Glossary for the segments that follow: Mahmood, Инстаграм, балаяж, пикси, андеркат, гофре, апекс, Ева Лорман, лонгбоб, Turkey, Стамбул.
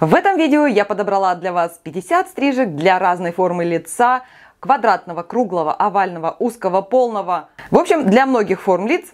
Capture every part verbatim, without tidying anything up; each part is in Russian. В этом видео я подобрала для вас пятьдесят стрижек для разной формы лица, квадратного, круглого, овального, узкого, полного. В общем, для многих форм лиц.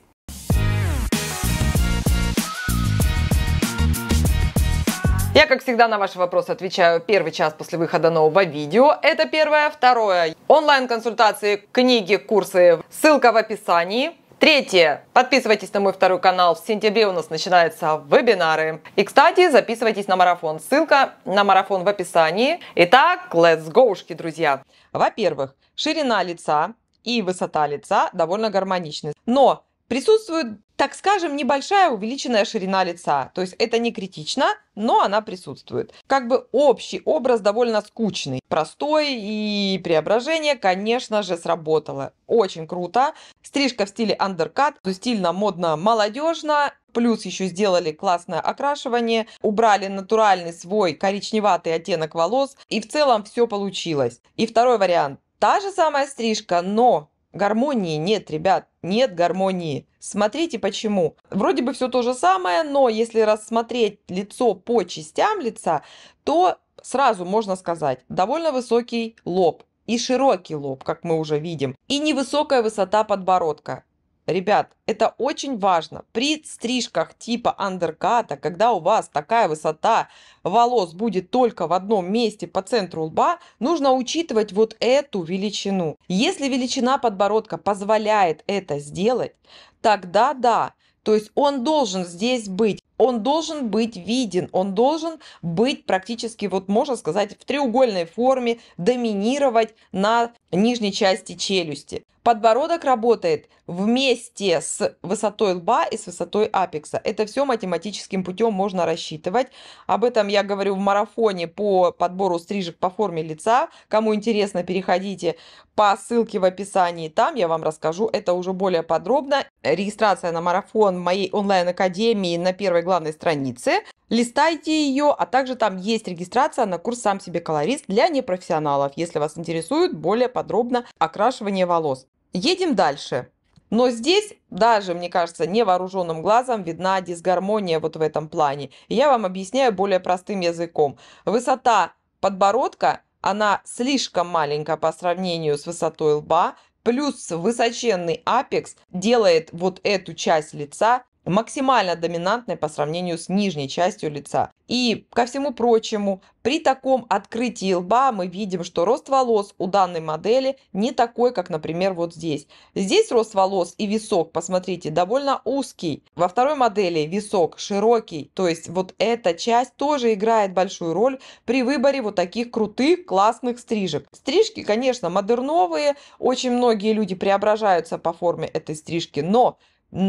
Я, как всегда, на ваши вопросы отвечаю первый час после выхода нового видео. Это первое. Второе. Онлайн-консультации, книги, курсы. Ссылка в описании. Третье. Подписывайтесь на мой второй канал. В сентябре у нас начинаются вебинары. И, кстати, записывайтесь на марафон. Ссылка на марафон в описании. Итак, let's go-шки, друзья. Во-первых, ширина лица и высота лица довольно гармоничны. Но присутствует, так скажем, небольшая увеличенная ширина лица. То есть это не критично, но она присутствует. Как бы общий образ довольно скучный, простой, и преображение, конечно же, сработало. Очень круто. Стрижка в стиле андеркат, стильно, модно, молодежно. Плюс еще сделали классное окрашивание, убрали натуральный свой коричневатый оттенок волос. И в целом все получилось. И второй вариант. Та же самая стрижка, но гармонии нет, ребят. Нет гармонии. Смотрите почему. Вроде бы все то же самое, но если рассмотреть лицо по частям лица, то сразу можно сказать, довольно высокий лоб и широкий лоб, как мы уже видим, и невысокая высота подбородка. Ребят, это очень важно. При стрижках типа андерката, когда у вас такая высота волос будет только в одном месте по центру лба, нужно учитывать вот эту величину. Если величина подбородка позволяет это сделать, тогда да. То есть он должен здесь быть, он должен быть виден, он должен быть практически, вот можно сказать, в треугольной форме, доминировать на нижней части челюсти. Подбородок работает вместе с высотой лба и с высотой апекса. Это все математическим путем можно рассчитывать. Об этом я говорю в марафоне по подбору стрижек по форме лица. Кому интересно, переходите по ссылке в описании. Там я вам расскажу это уже более подробно. Регистрация на марафон моей онлайн-академии на первой главной странице. Листайте ее, а также там есть регистрация на курс «Сам себе колорист» для непрофессионалов, если вас интересует более подробно окрашивание волос. Едем дальше. Но здесь даже, мне кажется, невооруженным глазом видна дисгармония вот в этом плане. И я вам объясняю более простым языком. Высота подбородка, она слишком маленькая по сравнению с высотой лба, плюс высоченный апекс делает вот эту часть лица максимально доминантной по сравнению с нижней частью лица. И ко всему прочему, при таком открытии лба мы видим, что рост волос у данной модели не такой, как, например, вот здесь. Здесь рост волос и висок, посмотрите, довольно узкий. Во второй модели висок широкий, то есть вот эта часть тоже играет большую роль при выборе вот таких крутых, классных стрижек. Стрижки, конечно, модерновые, очень многие люди преображаются по форме этой стрижки, но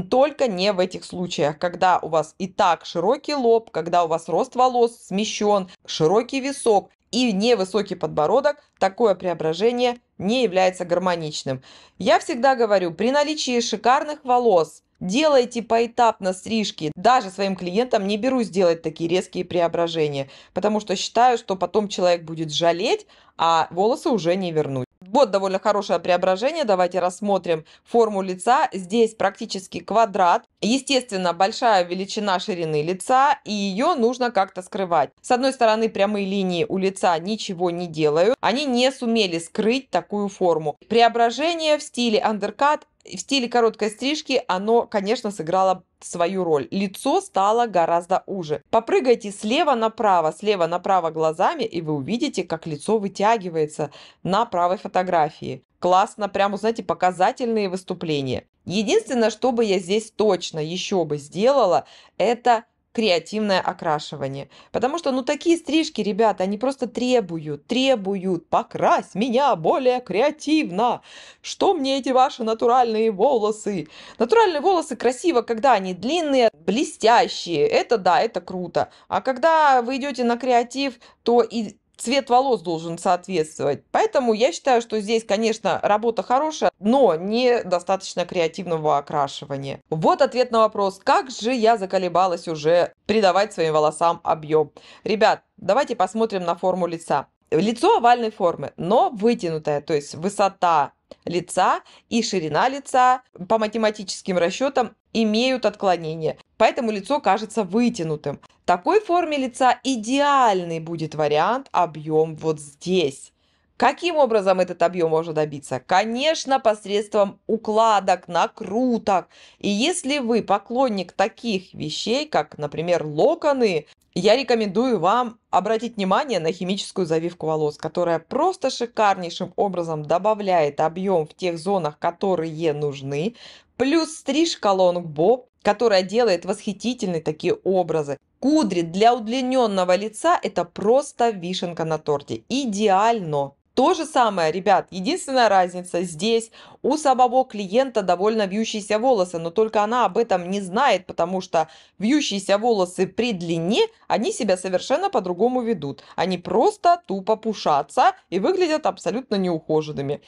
только не в этих случаях, когда у вас и так широкий лоб, когда у вас рост волос смещен, широкий висок и невысокий подбородок, такое преображение не является гармоничным. Я всегда говорю, при наличии шикарных волос делайте поэтапно стрижки. Даже своим клиентам не берусь делать такие резкие преображения, потому что считаю, что потом человек будет жалеть, а волосы уже не вернуть. Вот довольно хорошее преображение. Давайте рассмотрим форму лица. Здесь практически квадрат. Естественно, большая величина ширины лица, и ее нужно как-то скрывать. С одной стороны, прямые линии у лица ничего не делают. Они не сумели скрыть такую форму. Преображение в стиле андеркат, в стиле короткой стрижки, оно, конечно, сыграло свою роль. Лицо стало гораздо уже. Попрыгайте слева направо, слева направо глазами, и вы увидите, как лицо вытягивается на правой фотографии. Классно, прямо, знаете, показательные выступления. Единственное, что бы я здесь точно еще бы сделала, это креативное окрашивание. Потому что, ну, такие стрижки, ребята, они просто требуют, требуют, покрась меня более креативно. Что мне эти ваши натуральные волосы? Натуральные волосы красиво, когда они длинные, блестящие. Это да, это круто. А когда вы идете на креатив, то и цвет волос должен соответствовать. Поэтому я считаю, что здесь, конечно, работа хорошая, но недостаточно креативного окрашивания. Вот ответ на вопрос, как же я заколебалась уже придавать своим волосам объем. Ребят, давайте посмотрим на форму лица. Лицо овальной формы, но вытянутое, то есть высота лица и ширина лица по математическим расчетам имеют отклонение. Поэтому лицо кажется вытянутым. В такой форме лица идеальный будет вариант объем вот здесь. Каким образом этот объем можно добиться? Конечно, посредством укладок, накруток. И если вы поклонник таких вещей, как, например, локоны, я рекомендую вам обратить внимание на химическую завивку волос, которая просто шикарнейшим образом добавляет объем в тех зонах, которые нужны, плюс стрижка лонгбоб, которая делает восхитительные такие образы. Кудри для удлиненного лица – это просто вишенка на торте. Идеально! То же самое, ребят, единственная разница здесь у самого клиента довольно вьющиеся волосы, но только она об этом не знает, потому что вьющиеся волосы при длине, они себя совершенно по-другому ведут. Они просто тупо пушатся и выглядят абсолютно неухоженными.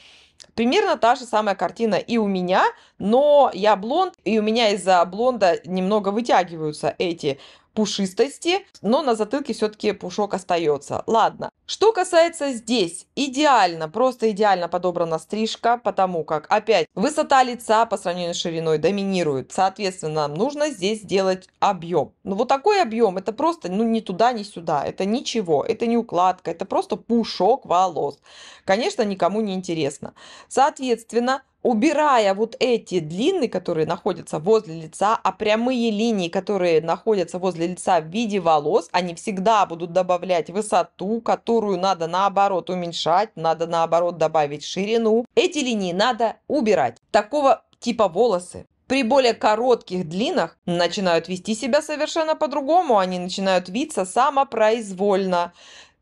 Примерно та же самая картина и у меня, но я блонд, и у меня из-за блонда немного вытягиваются эти пушистости, но на затылке все-таки пушок остается. Ладно. Что касается здесь, идеально, просто идеально подобрана стрижка, потому как, опять, высота лица по сравнению с шириной доминирует. Соответственно, нам нужно здесь сделать объем. Но вот такой объем, это просто, ну, ни туда, ни сюда. Это ничего, это не укладка, это просто пушок волос. Конечно, никому не интересно. Соответственно, убирая вот эти длинные, которые находятся возле лица, а прямые линии, которые находятся возле лица в виде волос, они всегда будут добавлять высоту, которую надо наоборот уменьшать, надо наоборот добавить ширину. Эти линии надо убирать. Такого типа волосы при более коротких длинах начинают вести себя совершенно по-другому, они начинают виться самопроизвольно.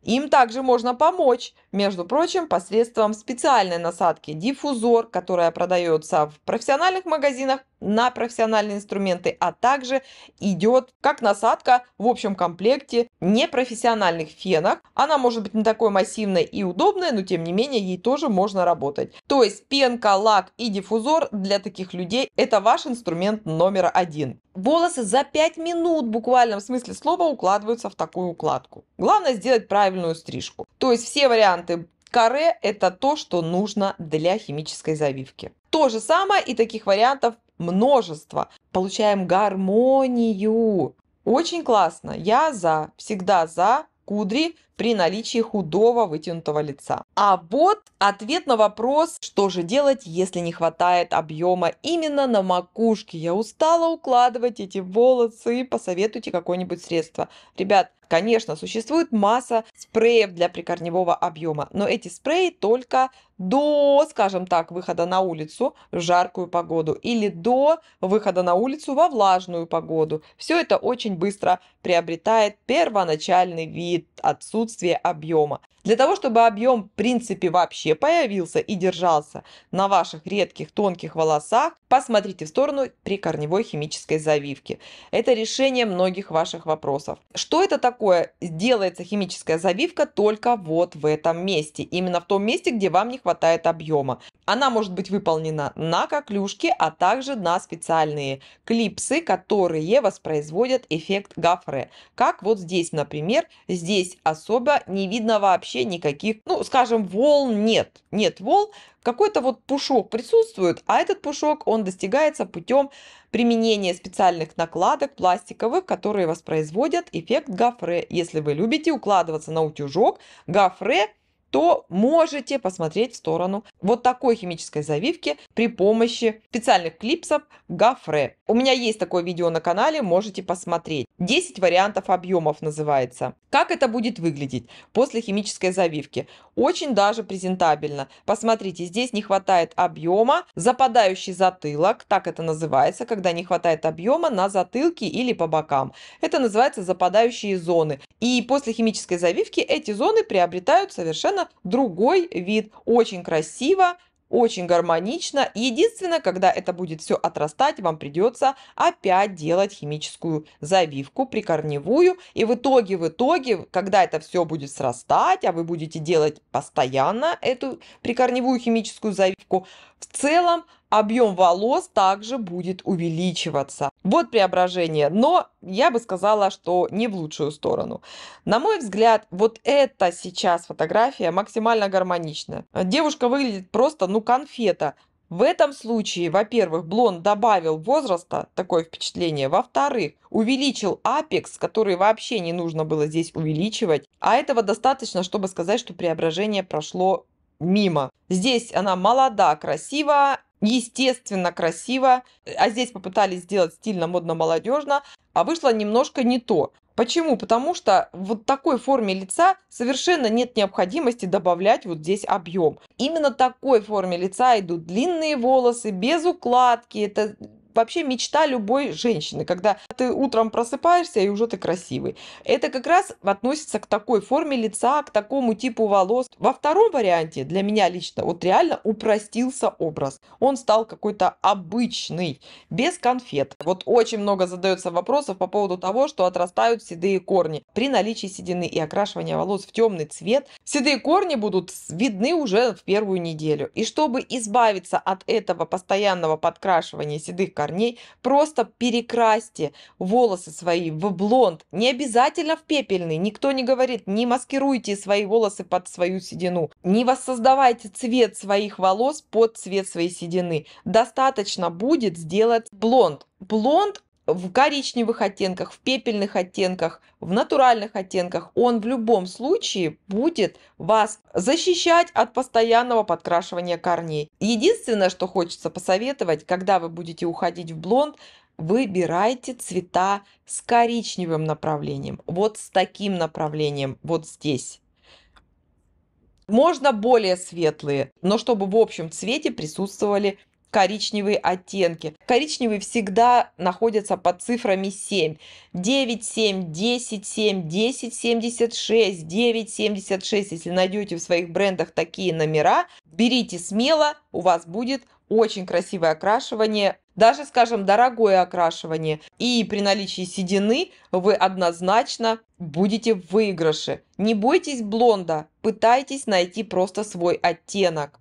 Им также можно помочь, между прочим, посредством специальной насадки диффузор, которая продается в профессиональных магазинах на профессиональные инструменты, а также идет как насадка в общем комплекте непрофессиональных фенах. Она может быть не такой массивной и удобной, но тем не менее ей тоже можно работать. То есть пенка, лак и диффузор для таких людей – это ваш инструмент номер один. Волосы за пять минут буквально в смысле слова укладываются в такую укладку. Главное сделать правильную стрижку. То есть все варианты каре – это то, что нужно для химической завивки. То же самое и таких вариантов множество. Получаем гармонию. Очень классно. Я за, всегда за кудри при наличии худого вытянутого лица. А вот ответ на вопрос, что же делать, если не хватает объема именно на макушке. Я устала укладывать эти волосы, посоветуйте какое-нибудь средство. Ребят, конечно, существует масса спреев для прикорневого объема, но эти спреи только до, скажем так, выхода на улицу в жаркую погоду или до выхода на улицу во влажную погоду. Все это очень быстро приобретает первоначальный вид отсутствия объема. Для того, чтобы объем в принципе вообще появился и держался на ваших редких тонких волосах, посмотрите в сторону прикорневой химической завивки. Это решение многих ваших вопросов. Что это такое? Делается химическая завивка только вот в этом месте, именно в том месте, где вам не хватает объема. Она может быть выполнена на коклюшке, а также на специальные клипсы, которые воспроизводят эффект гофре. Как вот здесь, например, здесь особо не видно вообще никаких, ну, скажем, волн нет. Нет волн, какой-то вот пушок присутствует, а этот пушок, он достигается путем применения специальных накладок пластиковых, которые воспроизводят эффект гофре. Если вы любите укладываться на утюжок, гофре, то можете посмотреть в сторону вот такой химической завивки при помощи специальных клипсов гофре. У меня есть такое видео на канале, можете посмотреть. десять вариантов объемов называется. Как это будет выглядеть после химической завивки? Очень даже презентабельно. Посмотрите, здесь не хватает объема, западающий затылок, так это называется, когда не хватает объема на затылке или по бокам. Это называется западающие зоны. И после химической завивки эти зоны приобретают совершенно другой вид. Очень красиво, очень гармонично. Единственное, когда это будет все отрастать, вам придется опять делать химическую завивку прикорневую. И в итоге, в итоге, когда это все будет срастать, а вы будете делать постоянно эту прикорневую химическую завивку, в целом объем волос также будет увеличиваться. Вот преображение, но я бы сказала, что не в лучшую сторону. На мой взгляд, вот эта сейчас фотография максимально гармонична. Девушка выглядит просто, ну, конфета. В этом случае, во-первых, Блон добавил возраста, такое впечатление. Во-вторых, увеличил апекс, который вообще не нужно было здесь увеличивать. А этого достаточно, чтобы сказать, что преображение прошло мимо. Здесь она молода, красива, естественно красиво, а здесь попытались сделать стильно, модно, молодежно, а вышло немножко не то. Почему? Потому что вот такой форме лица совершенно нет необходимости добавлять вот здесь объем. Именно такой форме лица идут длинные волосы, без укладки. Это вообще мечта любой женщины, когда ты утром просыпаешься и уже ты красивый. Это как раз относится к такой форме лица, к такому типу волос. Во втором варианте для меня лично вот реально упростился образ. Он стал какой-то обычный, без конфет. Вот очень много задается вопросов по поводу того, что отрастают седые корни. При наличии седины и окрашивания волос в темный цвет, седые корни будут видны уже в первую неделю. И чтобы избавиться от этого постоянного подкрашивания седых корней, Корней, просто перекрасьте волосы свои в блонд, не обязательно в пепельный, никто не говорит, не маскируйте свои волосы под свою седину, не воссоздавайте цвет своих волос под цвет своей седины, достаточно будет сделать блонд. Блонд в коричневых оттенках, в пепельных оттенках, в натуральных оттенках, он в любом случае будет вас защищать от постоянного подкрашивания корней. Единственное, что хочется посоветовать, когда вы будете уходить в блонд, выбирайте цвета с коричневым направлением, вот с таким направлением, вот здесь. Можно более светлые, но чтобы в общем цвете присутствовали коричневые оттенки. Коричневые всегда находятся под цифрами семь, девять, семь, десять, семь, десять, семьдесят шесть, девять, семьдесят шесть. Если найдете в своих брендах такие номера, берите смело, у вас будет очень красивое окрашивание, даже, скажем, дорогое окрашивание. И при наличии седины вы однозначно будете в выигрыше. Не бойтесь блонда, пытайтесь найти просто свой оттенок.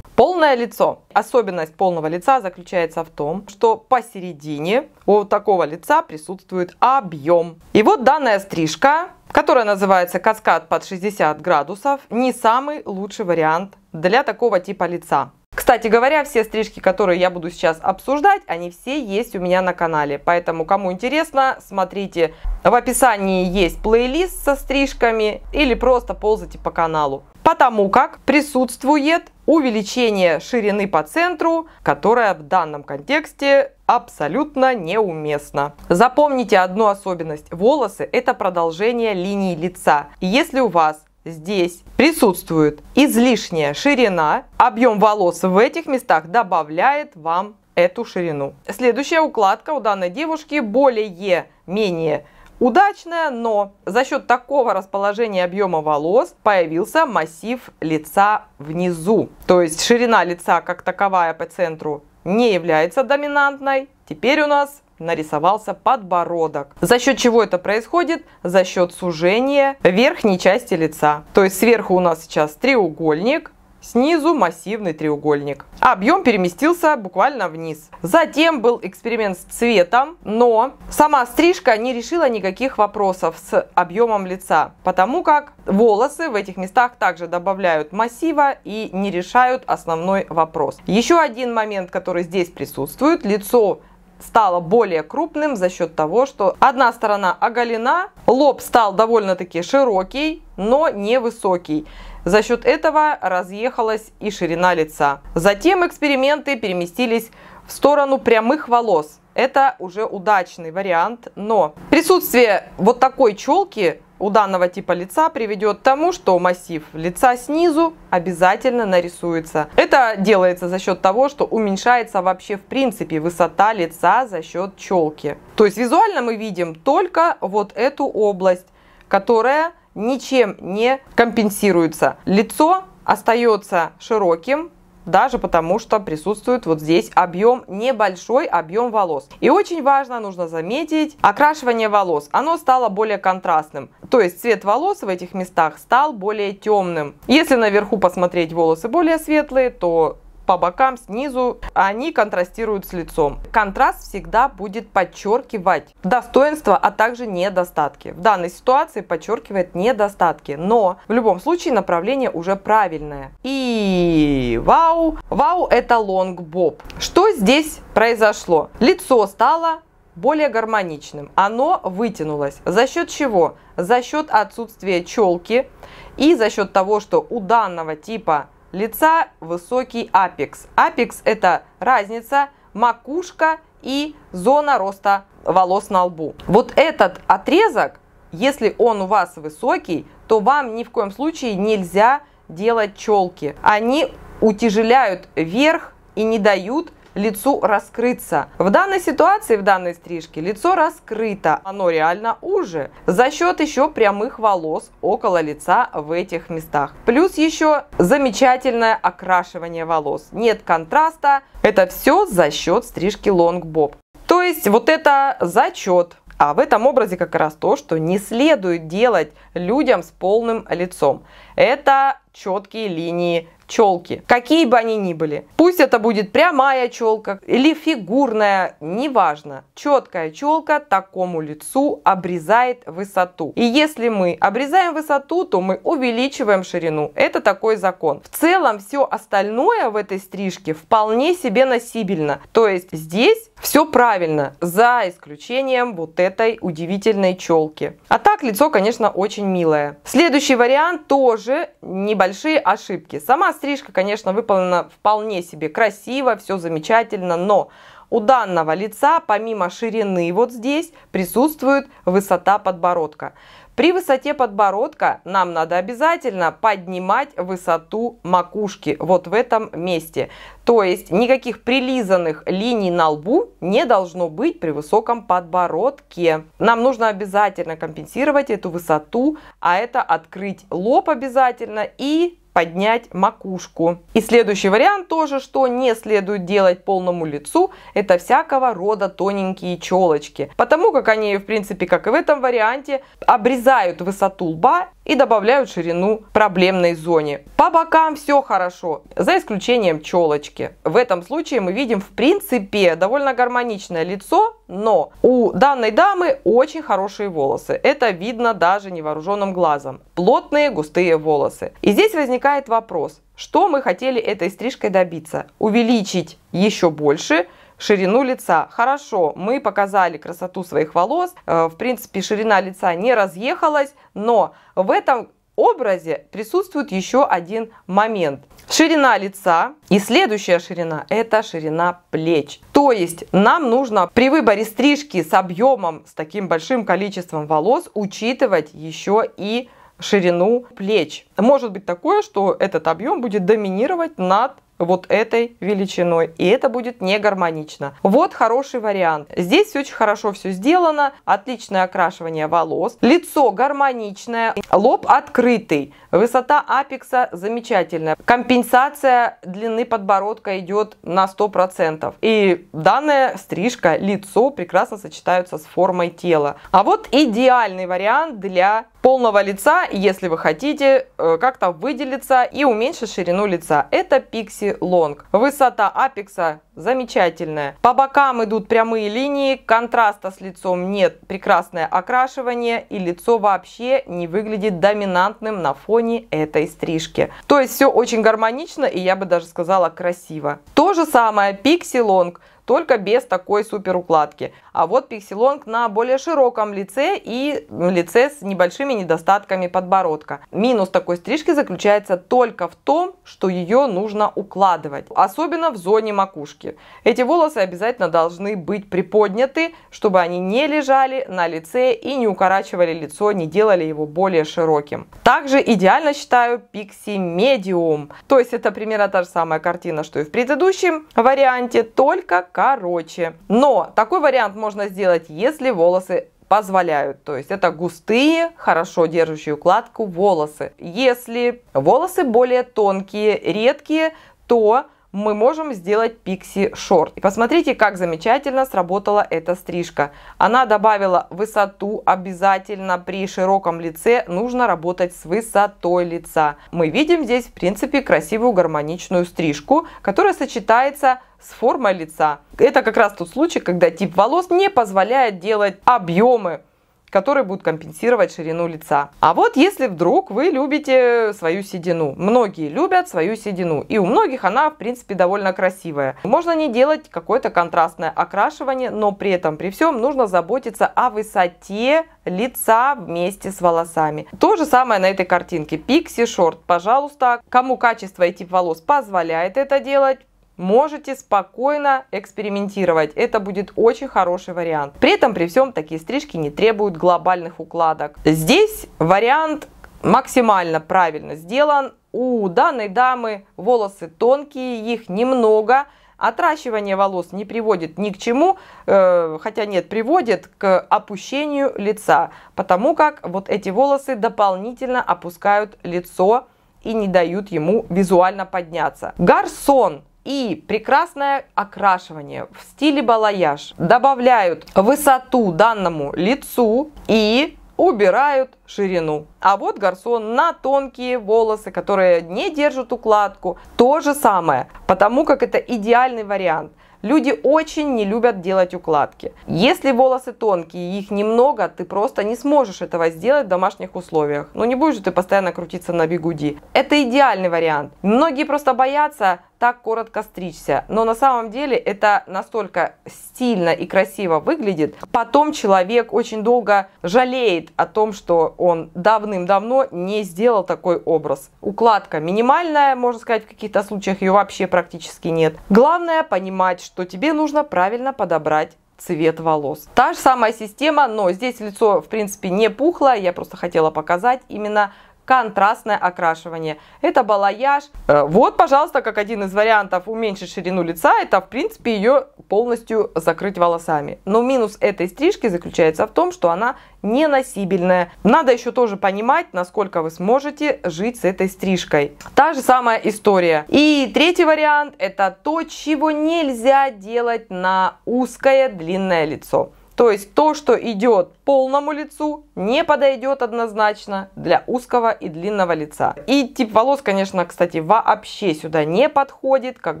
Полное лицо. Особенность полного лица заключается в том, что посередине у такого лица присутствует объем. И вот данная стрижка, которая называется каскад под шестьдесят градусов, не самый лучший вариант для такого типа лица. Кстати говоря, все стрижки, которые я буду сейчас обсуждать, они все есть у меня на канале. Поэтому, кому интересно, смотрите, в описании есть плейлист со стрижками или просто ползайте по каналу. Потому как присутствует увеличение ширины по центру, которое в данном контексте абсолютно неуместно. Запомните одну особенность. Волосы – это продолжение линии лица. И если у вас здесь присутствует излишняя ширина, объем волос в этих местах добавляет вам эту ширину. Следующая укладка у данной девушки более-менее удачная, но за счет такого расположения объема волос появился массив лица внизу. То есть ширина лица как таковая по центру не является доминантной. Теперь у нас нарисовался подбородок. За счет чего это происходит? За счет сужения верхней части лица. То есть сверху у нас сейчас треугольник, снизу массивный треугольник. Объем переместился буквально вниз. Затем был эксперимент с цветом, но сама стрижка не решила никаких вопросов с объемом лица, потому как волосы в этих местах также добавляют массива и не решают основной вопрос. Еще один момент, который здесь присутствует, лицо стало более крупным за счет того, что одна сторона оголена, лоб стал довольно-таки широкий, но не высокий. За счет этого разъехалась и ширина лица. Затем эксперименты переместились в сторону прямых волос. Это уже удачный вариант, но присутствие вот такой челки у данного типа лица приведет к тому, что массив лица снизу обязательно нарисуется. Это делается за счет того, что уменьшается вообще в принципе высота лица за счет челки. То есть визуально мы видим только вот эту область, которая ничем не компенсируется. Лицо остается широким, даже потому что присутствует вот здесь объем, небольшой объем волос. И очень важно, нужно заметить, окрашивание волос, оно стало более контрастным. То есть цвет волос в этих местах стал более темным. Если наверху посмотреть волосы более светлые, то по бокам, снизу, они контрастируют с лицом. Контраст всегда будет подчеркивать достоинства, а также недостатки. В данной ситуации подчеркивает недостатки, но в любом случае направление уже правильное. И вау! Вау, это лонгбоб. Что здесь произошло? Лицо стало более гармоничным, оно вытянулось. За счет чего? За счет отсутствия челки и за счет того, что у данного типа лица высокий апекс. Апекс — это разница, макушка и зона роста волос на лбу. Вот этот отрезок, если он у вас высокий, то вам ни в коем случае нельзя делать челки. Они утяжеляют верх и не дают лицу раскрыться. В данной ситуации, в данной стрижке лицо раскрыто, оно реально уже за счет еще прямых волос около лица в этих местах. Плюс еще замечательное окрашивание волос. Нет контраста. Это все за счет стрижки лонгбоб. То есть вот это зачет. А в этом образе как раз то, что не следует делать людям с полным лицом. Это четкие линии челки, какие бы они ни были. Пусть это будет прямая челка или фигурная, неважно. Четкая челка такому лицу обрезает высоту. И если мы обрезаем высоту, то мы увеличиваем ширину. Это такой закон. В целом все остальное в этой стрижке вполне себе носибельно. То есть здесь все правильно, за исключением вот этой удивительной челки. А так лицо, конечно, очень милое. Следующий вариант тоже небольшие ошибки. Сама стрижка, конечно, выполнена вполне себе красиво, все замечательно, но у данного лица помимо ширины вот здесь присутствует высота подбородка. При высоте подбородка нам надо обязательно поднимать высоту макушки вот в этом месте. То есть никаких прилизанных линий на лбу не должно быть при высоком подбородке. Нам нужно обязательно компенсировать эту высоту, а это открыть лоб обязательно и поднять макушку. И следующий вариант тоже, что не следует делать полному лицу, это всякого рода тоненькие челочки. Потому как они, в принципе, как и в этом варианте, обрезают высоту лба и добавляют ширину проблемной зоне. По бокам все хорошо, за исключением челочки. В этом случае мы видим, в принципе, довольно гармоничное лицо, но у данной дамы очень хорошие волосы. Это видно даже невооруженным глазом. Плотные, густые волосы. И здесь возникает вопрос, что мы хотели этой стрижкой добиться? Увеличить еще больше ширину лица. Хорошо, мы показали красоту своих волос, в принципе, ширина лица не разъехалась, но в этом образе присутствует еще один момент. Ширина лица и следующая ширина – это ширина плеч. То есть нам нужно при выборе стрижки с объемом, с таким большим количеством волос, учитывать еще и ширину плеч. Может быть такое, что этот объем будет доминировать над вот этой величиной, и это будет не гармонично. Вот хороший вариант. Здесь очень хорошо все сделано, отличное окрашивание волос, лицо гармоничное, лоб открытый, высота апекса замечательная, компенсация длины подбородка идет на сто процентов. И данная стрижка, лицо прекрасно сочетаются с формой тела. А вот идеальный вариант для полного лица, если вы хотите как-то выделиться и уменьшить ширину лица. Это пикси лонг. Высота апекса замечательная. По бокам идут прямые линии, контраста с лицом нет, прекрасное окрашивание, и лицо вообще не выглядит доминантным на фоне этой стрижки. То есть все очень гармонично и, я бы даже сказала, красиво. То же самое пикси лонг, только без такой супер укладки. А вот пикси лонг на более широком лице и лице с небольшими недостатками подбородка. Минус такой стрижки заключается только в том, что ее нужно укладывать, особенно в зоне макушки. Эти волосы обязательно должны быть приподняты, чтобы они не лежали на лице и не укорачивали лицо, не делали его более широким. Также идеально считаю пикси медиум. То есть это примерно та же самая картина, что и в предыдущем варианте, только короче. Но такой вариант можно сделать, если волосы позволяют. То есть это густые, хорошо держащие укладку волосы. Если волосы более тонкие, редкие, то мы можем сделать пикси-шорт. И посмотрите, как замечательно сработала эта стрижка. Она добавила высоту. Обязательно при широком лице нужно работать с высотой лица. Мы видим здесь, в принципе, красивую гармоничную стрижку, которая сочетается с формой лица. Это как раз тот случай, когда тип волос не позволяет делать объемы, которые будут компенсировать ширину лица. А вот если вдруг вы любите свою седину, многие любят свою седину, и у многих она, в принципе, довольно красивая. Можно не делать какое-то контрастное окрашивание, но при этом, при всем, нужно заботиться о высоте лица вместе с волосами. То же самое на этой картинке. Пикси шорт, пожалуйста, кому качество и тип волос позволяет это делать, можете спокойно экспериментировать. Это будет очень хороший вариант. При этом, при всем, такие стрижки не требуют глобальных укладок. Здесь вариант максимально правильно сделан. У данной дамы волосы тонкие, их немного. Отращивание волос не приводит ни к чему, э, хотя нет, приводит к опущению лица, потому как вот эти волосы дополнительно опускают лицо и не дают ему визуально подняться. Гарсон и прекрасное окрашивание в стиле балаяж добавляют высоту данному лицу и убирают ширину. А вот гарсон на тонкие волосы, которые не держат укладку. То же самое, потому как это идеальный вариант. Люди очень не любят делать укладки. Если волосы тонкие, их немного, ты просто не сможешь этого сделать в домашних условиях. Ну не будешь же ты постоянно крутиться на бигуди. Это идеальный вариант. Многие просто боятся так коротко стричься, но на самом деле это настолько стильно и красиво выглядит. Потом человек очень долго жалеет о том, что он давным-давно не сделал такой образ. Укладка минимальная, можно сказать, в каких-то случаях ее вообще практически нет. Главное понимать, что тебе нужно правильно подобрать цвет волос. Та же самая система, но здесь лицо, в принципе, не пухло, я просто хотела показать именно контрастное окрашивание. Это балаяж. Вот, пожалуйста, как один из вариантов уменьшить ширину лица, это, в принципе, ее полностью закрыть волосами. Но минус этой стрижки заключается в том, что она не носибельная. Надо еще тоже понимать, насколько вы сможете жить с этой стрижкой. Та же самая история. И третий вариант – это то, чего нельзя делать на узкое длинное лицо. То есть то, что идет полному лицу, не подойдет однозначно для узкого и длинного лица. И тип волос, конечно, кстати, вообще сюда не подходит, как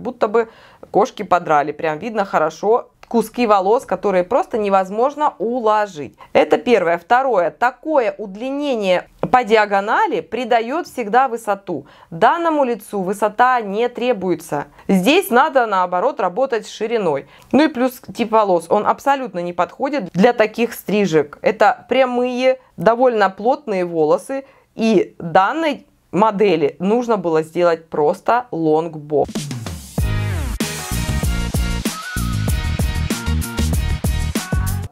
будто бы кошки подрали. Прям видно хорошо куски волос, которые просто невозможно уложить. Это первое. Второе. Такое удлинение по диагонали придает всегда высоту. Данному лицу высота не требуется. Здесь надо, наоборот, работать с шириной. Ну и плюс тип волос. Он абсолютно не подходит для таких стрижек. Это прямые, довольно плотные волосы. И данной модели нужно было сделать просто лонг-боб.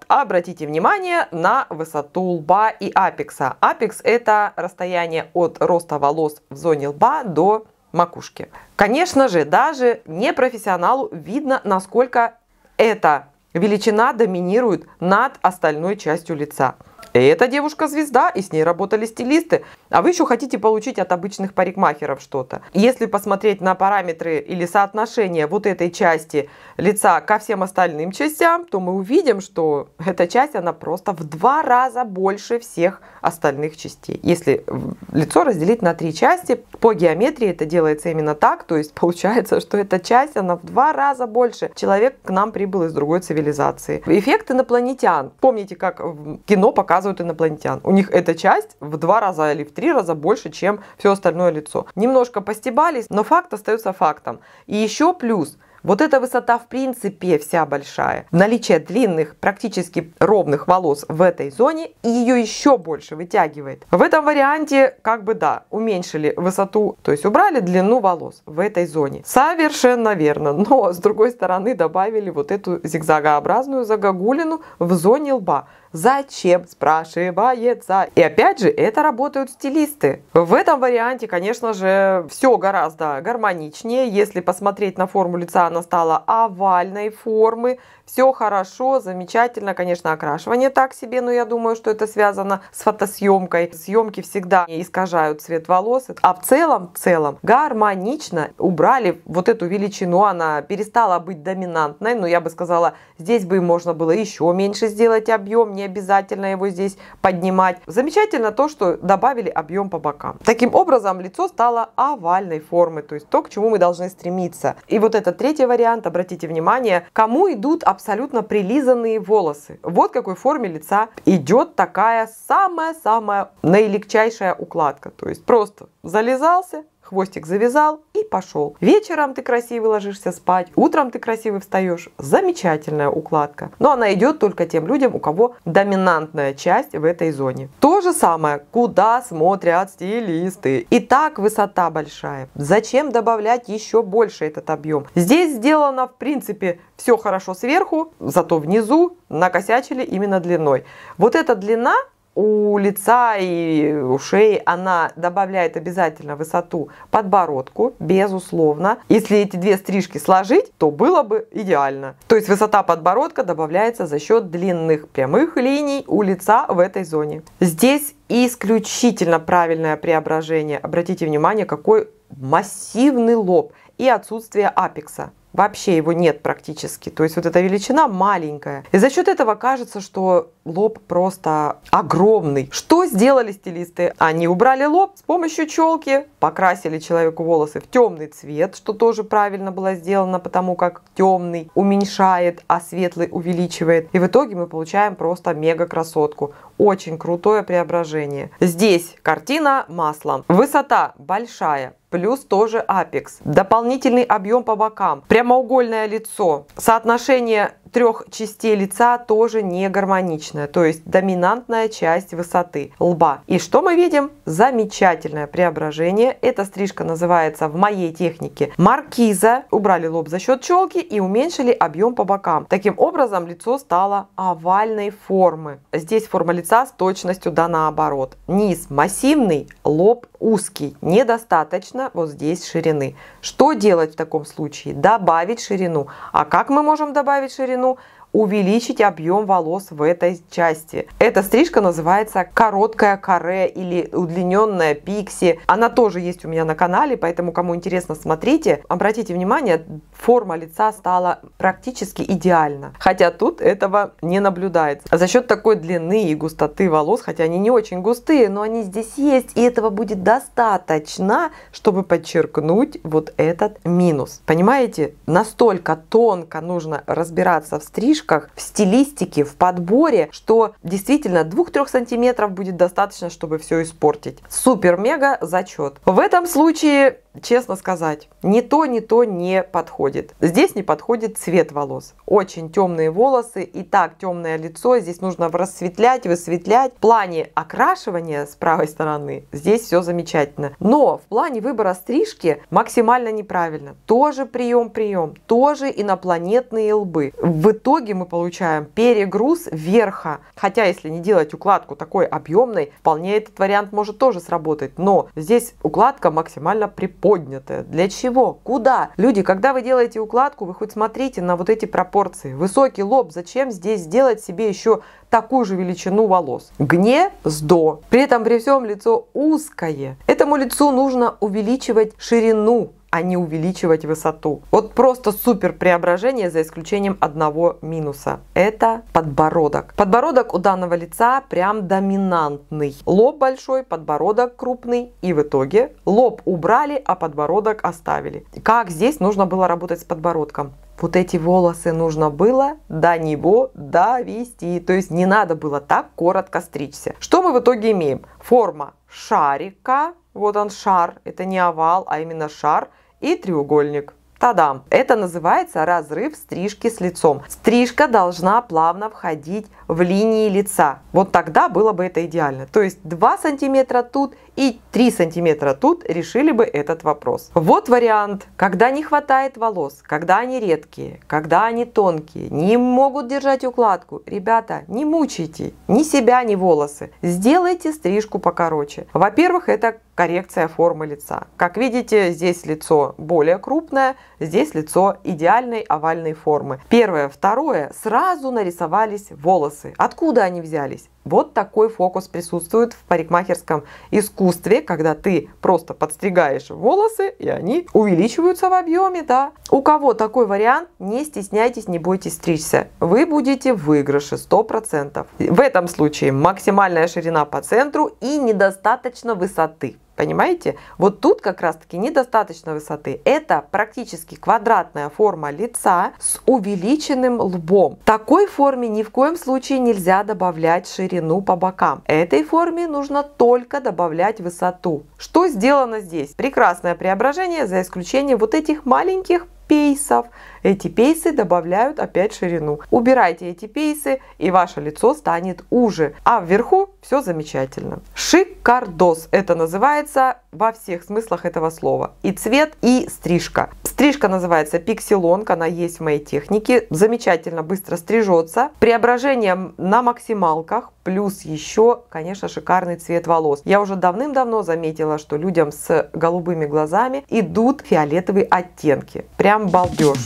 Обратите внимание на высоту лба и апекса. Апекс – это расстояние от роста волос в зоне лба до макушки. Конечно же, даже непрофессионалу видно, насколько эта величина доминирует над остальной частью лица. Эта девушка-звезда, и с ней работали стилисты. А вы еще хотите получить от обычных парикмахеров что-то. Если посмотреть на параметры или соотношение вот этой части лица ко всем остальным частям, то мы увидим, что эта часть, она просто в два раза больше всех остальных частей. Если лицо разделить на три части, по геометрии это делается именно так, то есть получается, что эта часть, она в два раза больше. Человек к нам прибыл из другой цивилизации. Эффект инопланетян. Помните, как в кино показывают инопланетян. У них эта часть в два раза или в три раза больше, чем все остальное лицо. Немножко постебались, но факт остается фактом. И еще плюс, вот эта высота в принципе вся большая. Наличие длинных, практически ровных волос в этой зоне ее еще больше вытягивает. В этом варианте, как бы да, уменьшили высоту, то есть убрали длину волос в этой зоне. Совершенно верно, но с другой стороны добавили вот эту зигзагообразную загогулину в зоне лба. Зачем, спрашивается. И опять же, это работают стилисты. В этом варианте, конечно же, все гораздо гармоничнее. Если посмотреть на форму лица, она стала овальной формы. Все хорошо, замечательно. Конечно, окрашивание так себе, но я думаю, что это связано с фотосъемкой. Съемки всегда искажают цвет волос. А в целом, в целом, гармонично убрали вот эту величину. Она перестала быть доминантной, но я бы сказала, здесь бы можно было еще меньше сделать объем. Не обязательно его здесь поднимать. Замечательно то, что добавили объем по бокам. Таким образом, лицо стало овальной формы, то есть то, к чему мы должны стремиться. И вот этот третий вариант, обратите внимание, кому идут абсолютно прилизанные волосы. Вот какой форме лица идет такая самая-самая наилегчайшая укладка. То есть просто зализался, хвостик завязал и пошел. Вечером ты красивый ложишься спать, утром ты красивый встаешь. Замечательная укладка. Но она идет только тем людям, у кого доминантная часть в этой зоне. То же самое, куда смотрят стилисты. И так высота большая. Зачем добавлять еще больше этот объем? Здесь сделано, в принципе, все хорошо сверху, зато внизу накосячили именно длиной. Вот эта длина у лица и у шеи, она добавляет обязательно высоту подбородку, безусловно. Если эти две стрижки сложить, то было бы идеально. То есть высота подбородка добавляется за счет длинных прямых линий у лица в этой зоне. Здесь исключительно правильное преображение. Обратите внимание, какой массивный лоб и отсутствие апекса. Вообще его нет практически. То есть вот эта величина маленькая. И за счет этого кажется, что лоб просто огромный. Что сделали стилисты? Они убрали лоб с помощью челки, покрасили человеку волосы в темный цвет, что тоже правильно было сделано, потому как темный уменьшает, а светлый увеличивает. И в итоге мы получаем просто мега красотку. Очень крутое преображение. Здесь картина маслом. Высота большая. Плюс тоже апекс. Дополнительный объем по бокам. Прямоугольное лицо. Соотношение трех частей лица тоже не гармоничное. То есть доминантная часть высоты лба. И что мы видим? Замечательное преображение. Эта стрижка называется в моей технике маркиза. Убрали лоб за счет челки и уменьшили объем по бокам. Таким образом лицо стало овальной формы. Здесь форма лица с точностью да наоборот. Низ массивный, лоб узкий. Недостаточно вот здесь ширины. Что делать в таком случае? Добавить ширину. А как мы можем добавить ширину? Увеличить объем волос в этой части. Эта стрижка называется короткая каре или удлиненная пикси. Она тоже есть у меня на канале, поэтому кому интересно, смотрите. Обратите внимание, форма лица стала практически идеальна. Хотя тут этого не наблюдается. За счет такой длины и густоты волос, хотя они не очень густые, но они здесь есть, и этого будет достаточно, чтобы подчеркнуть вот этот минус. Понимаете, настолько тонко нужно разбираться в стрижке, в стилистике, в подборе, что действительно двух-трёх сантиметров будет достаточно, чтобы все испортить. Супер-мега зачет. В этом случае, честно сказать, ни то, ни то не подходит. Здесь не подходит цвет волос. Очень темные волосы, и так темное лицо. Здесь нужно рассветлять, высветлять. В плане окрашивания с правой стороны здесь все замечательно. Но в плане выбора стрижки максимально неправильно. Тоже прием-прием, тоже инопланетные лбы. В итоге мы получаем перегруз верха. Хотя, если не делать укладку такой объемной, вполне этот вариант может тоже сработать. Но здесь укладка максимально приподнята. Поднятая. Для чего? Куда? Люди, когда вы делаете укладку, вы хоть смотрите на вот эти пропорции. Высокий лоб. Зачем здесь делать себе еще такую же величину волос? Гнездо. При этом при всем лицо узкое. Этому лицу нужно увеличивать ширину, а не увеличивать высоту. Вот просто супер преображение, за исключением одного минуса. Это подбородок. Подбородок у данного лица прям доминантный. Лоб большой, подбородок крупный. И в итоге лоб убрали, а подбородок оставили. Как здесь нужно было работать с подбородком? Вот эти волосы нужно было до него довести. То есть не надо было так коротко стричься. Что мы в итоге имеем? Форма шарика. Вот он шар, это не овал, а именно шар и треугольник. Та-дам! Это называется разрыв стрижки с лицом. Стрижка должна плавно входить в линии лица. Вот тогда было бы это идеально. То есть два сантиметра тут и три сантиметра тут решили бы этот вопрос. Вот вариант, когда не хватает волос, когда они редкие, когда они тонкие, не могут держать укладку. Ребята, не мучайте ни себя, ни волосы. Сделайте стрижку покороче. Во-первых, это коррекция формы лица. Как видите, здесь лицо более крупное, здесь лицо идеальной овальной формы. Первое. Второе. Сразу нарисовались волосы. Откуда они взялись? Вот такой фокус присутствует в парикмахерском искусстве, когда ты просто подстригаешь волосы, и они увеличиваются в объеме, да. У кого такой вариант, не стесняйтесь, не бойтесь стричься. Вы будете в выигрыше сто процентов. В этом случае максимальная ширина по центру и недостаточно высоты. Понимаете? Вот тут как раз-таки недостаточно высоты. Это практически квадратная форма лица с увеличенным лбом. Такой форме ни в коем случае нельзя добавлять ширину по бокам. Этой форме нужно только добавлять высоту. Что сделано здесь? Прекрасное преображение, за исключением вот этих маленьких пейсов. Эти пейсы добавляют опять ширину. Убирайте эти пейсы, и ваше лицо станет уже. А вверху все замечательно. Шикардос. Это называется во всех смыслах этого слова. И цвет, и стрижка. Стрижка называется пикселонг. Она есть в моей технике. Замечательно быстро стрижется. Преображение на максималках. Плюс еще, конечно, шикарный цвет волос. Я уже давным-давно заметила, что людям с голубыми глазами идут фиолетовые оттенки. Прям балдеж.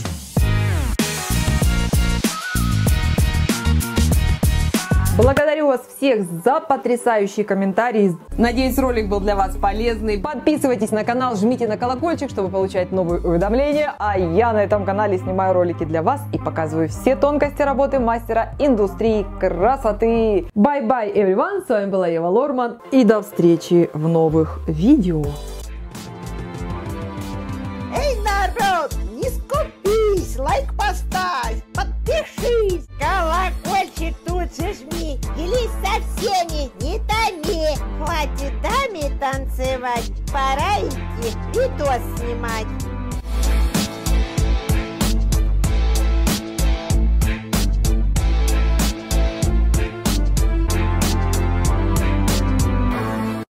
Благодарю вас всех за потрясающие комментарии. Надеюсь, ролик был для вас полезный. Подписывайтесь на канал, жмите на колокольчик, чтобы получать новые уведомления. А я на этом канале снимаю ролики для вас и показываю все тонкости работы мастера индустрии красоты. Bye-bye, everyone. С вами была Ева Лорман. И до встречи в новых видео. Эй, народ, не скупись, лайк поставь, подпишись, колокольчик тут же жми, делись со всеми, не томи, хватит даме танцевать, пора идти видос снимать.